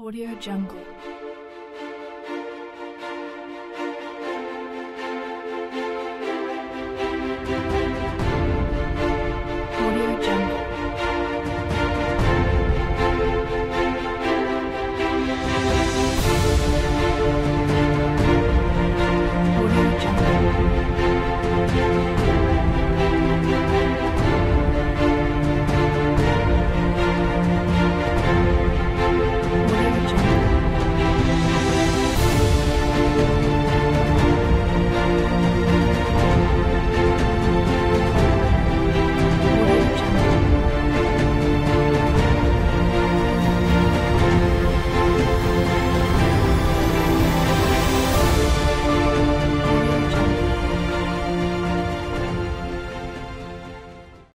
AudioJungle.